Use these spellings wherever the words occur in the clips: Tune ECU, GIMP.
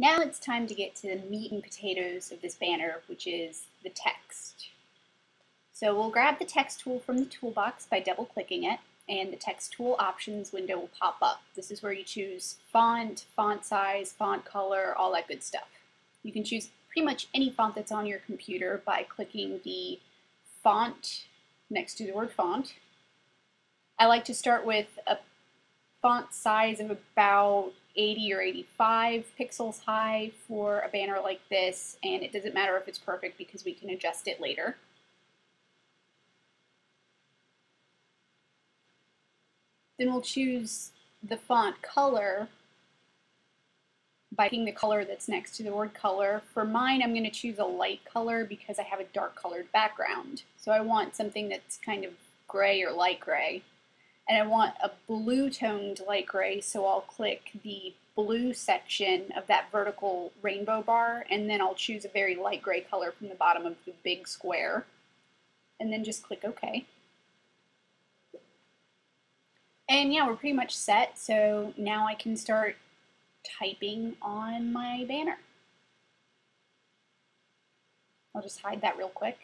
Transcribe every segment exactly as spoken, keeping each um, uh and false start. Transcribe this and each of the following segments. Now it's time to get to the meat and potatoes of this banner, which is the text. So we'll grab the text tool from the toolbox by double-clicking it, and the text tool options window will pop up. This is where you choose font, font size, font color, all that good stuff. You can choose pretty much any font that's on your computer by clicking the font next to the word font. I like to start with a font size of about eighty or eighty-five pixels high for a banner like this, and it doesn't matter if it's perfect because we can adjust it later. Then we'll choose the font color by picking the color that's next to the word color. For mine, I'm going to choose a light color because I have a dark colored background. So I want something that's kind of gray or light gray. And I want a blue-toned light gray, so I'll click the blue section of that vertical rainbow bar, and then I'll choose a very light gray color from the bottom of the big square, and then just click OK. And yeah, we're pretty much set, so now I can start typing on my banner. I'll just hide that real quick.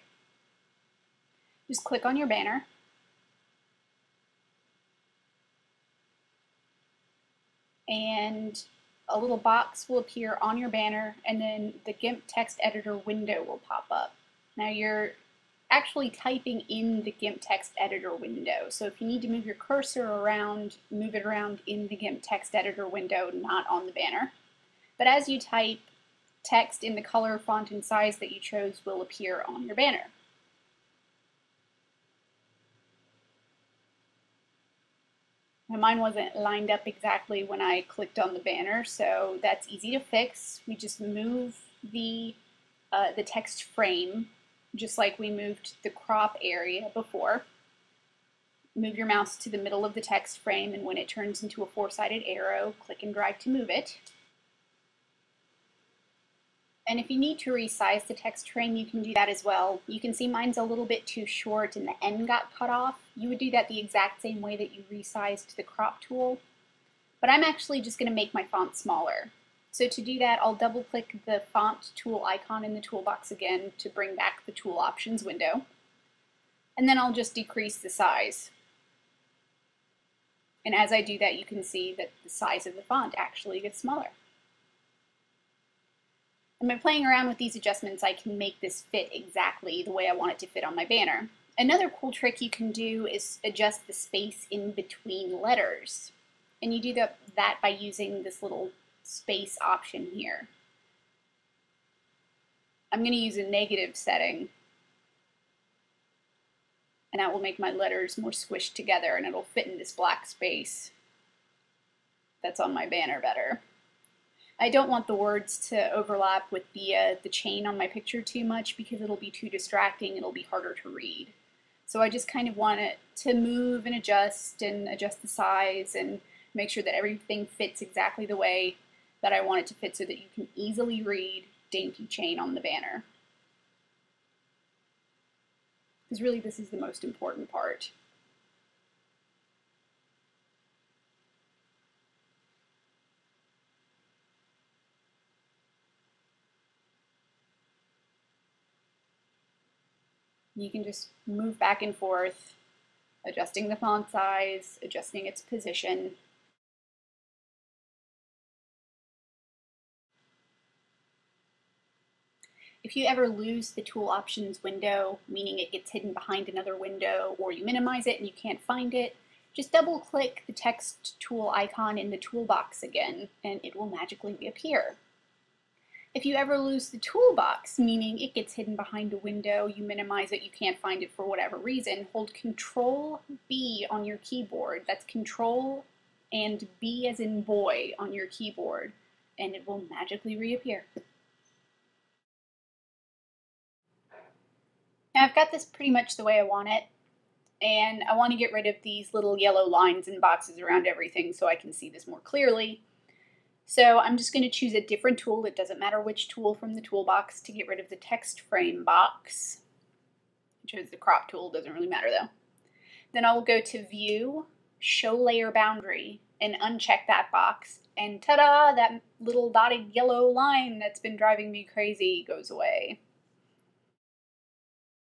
Just click on your banner. And a little box will appear on your banner, and then the GIMP text editor window will pop up. Now you're actually typing in the GIMP text editor window, so if you need to move your cursor around, move it around in the GIMP text editor window, not on the banner. But as you type, text in the color, font, and size that you chose will appear on your banner. Mine wasn't lined up exactly when I clicked on the banner, so that's easy to fix. We just move the, uh, the text frame, just like we moved the crop area before. Move your mouse to the middle of the text frame, and when it turns into a four-sided arrow, click and drag to move it. And if you need to resize the text frame, you can do that as well. You can see mine's a little bit too short and the end got cut off. You would do that the exact same way that you resized the crop tool. But I'm actually just going to make my font smaller. So to do that, I'll double click the font tool icon in the toolbox again to bring back the tool options window. And then I'll just decrease the size. And as I do that, you can see that the size of the font actually gets smaller. And by playing around with these adjustments, I can make this fit exactly the way I want it to fit on my banner. Another cool trick you can do is adjust the space in between letters. And you do that by using this little space option here. I'm going to use a negative setting, and that will make my letters more squished together, and it'll fit in this black space that's on my banner better. I don't want the words to overlap with the, uh, the chain on my picture too much because it'll be too distracting, it'll be harder to read. So I just kind of want it to move and adjust and adjust the size and make sure that everything fits exactly the way that I want it to fit so that you can easily read dainty chain on the banner. Because really this is the most important part. You can just move back and forth, adjusting the font size, adjusting its position. If you ever lose the tool options window, meaning it gets hidden behind another window, or you minimize it and you can't find it, just double click the text tool icon in the toolbox again, and it will magically reappear. If you ever lose the toolbox, meaning it gets hidden behind a window, you minimize it, you can't find it for whatever reason, hold control B on your keyboard. That's Control and B as in boy on your keyboard, and it will magically reappear. Now I've got this pretty much the way I want it, and I want to get rid of these little yellow lines and boxes around everything so I can see this more clearly. So I'm just going to choose a different tool, it doesn't matter which tool from the toolbox, to get rid of the text frame box. I chose the crop tool, doesn't really matter though. Then I'll go to View, Show Layer Boundary, and uncheck that box, and ta-da, that little dotted yellow line that's been driving me crazy goes away.